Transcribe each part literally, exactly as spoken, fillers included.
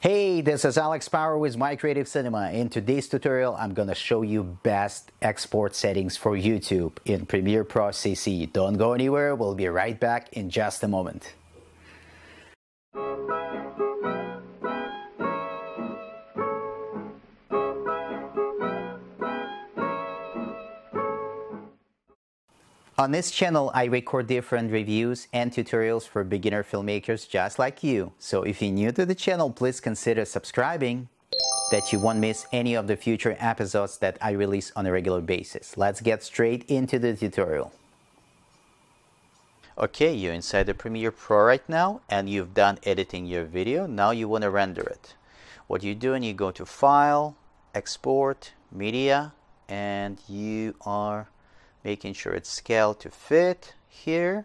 Hey, this is Alex Power with My Creative Cinema. In today's tutorial, I'm gonna show you best export settings for YouTube in Premiere Pro C C. Don't go anywhere, we'll be right back in just a moment. On this channel, I record different reviews and tutorials for beginner filmmakers just like you. So if you're new to the channel, please consider subscribing that you won't miss any of the future episodes that I release on a regular basis. Let's get straight into the tutorial. Okay, you're inside the Premiere Pro right now and you've done editing your video. Now you want to render it. What you do, and you go to File, Export, Media, and you are making sure it's scaled to fit here.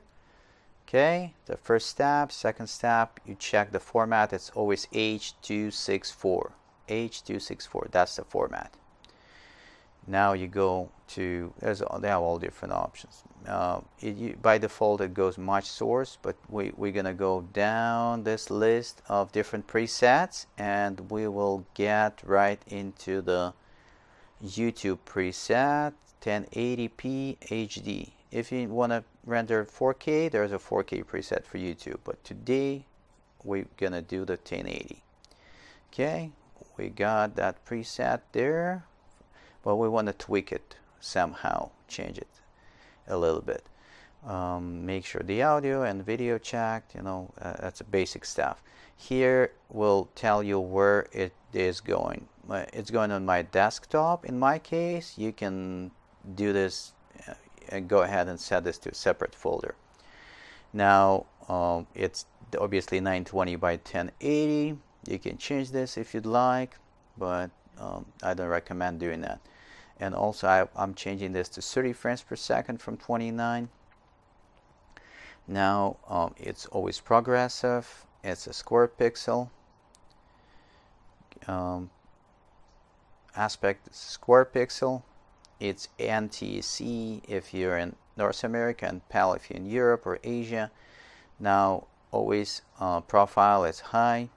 Okay, the first step, second step, you check the format. It's always H two sixty-four. H two sixty-four, that's the format. Now you go to, there's, they have all different options. Uh, it, you, by default, it goes match source, but we, we're gonna go down this list of different presets and we will get right into the YouTube preset. ten eighty p H D. If you want to render four K, there's a four K preset for YouTube, but today we're gonna do the ten eighty. Okay, we got that preset there, but we want to tweak it somehow, change it a little bit. Um, make sure the audio and video checked, you know, uh, that's the basic stuff. Here will tell you where it is going. It's going on my desktop in my case. You can do this uh, and go ahead and set this to a separate folder. Now um, it's obviously nine twenty by ten eighty. You can change this if you'd like, but um, I don't recommend doing that. And also I, I'm changing this to thirty frames per second from twenty-nine. Now um, it's always progressive, it's a square pixel, um, aspect square pixel, it's N T S C if you're in North America, and P A L if you're in Europe or Asia. Now always uh, profile is high,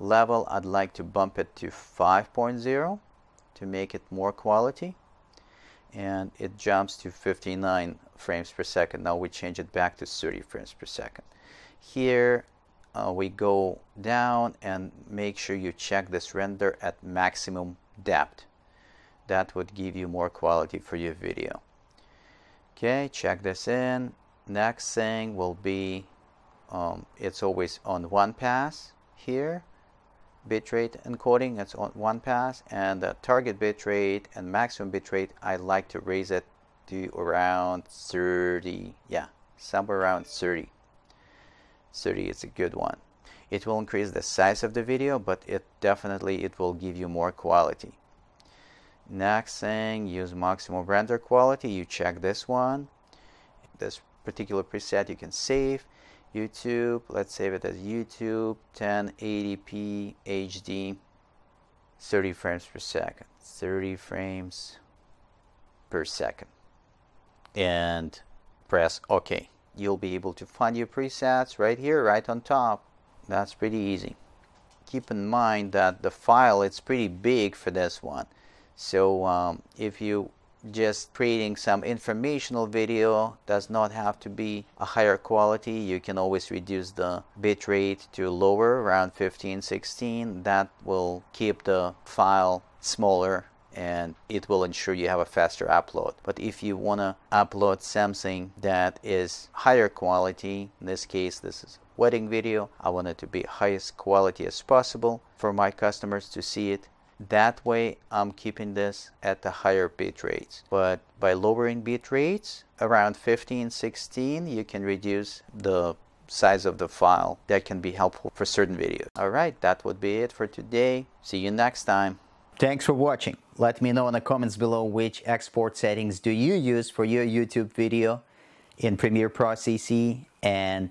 level I'd like to bump it to five point zero to make it more quality, and it jumps to fifty-nine frames per second. Now we change it back to thirty frames per second. Here uh, we go down and make sure you check this render at maximum depth. That would give you more quality for your video. Okay, check this in. Next thing will be um, it's always on one pass here. Bitrate encoding, it's on one pass, and the target bitrate and maximum bitrate, I like to raise it to around thirty. Yeah, somewhere around thirty. thirty is a good one. It will increase the size of the video, but it definitely it will give you more quality. Next thing, use maximum render quality. You check this one. This particular preset you can save. YouTube, let's save it as YouTube ten eighty p H D, thirty frames per second, thirty frames per second, and press OK. You'll be able to find your presets right here, right on top. That's pretty easy. Keep in mind that the file, it's pretty big for this one, so um, if you just creating some informational video, does not have to be a higher quality. You can always reduce the bitrate to lower, around fifteen, sixteen. That will keep the file smaller and it will ensure you have a faster upload. But if you want to upload something that is higher quality, in this case this is wedding video, I want it to be highest quality as possible for my customers to see it. That way I'm keeping this at the higher bit rates, but by lowering bit rates around fifteen, sixteen, you can reduce the size of the file. That can be helpful for certain videos. All right, that would be it for today. See you next time. Thanks for watching. Let me know in the comments below which export settings do you use for your YouTube video in Premiere Pro C C, and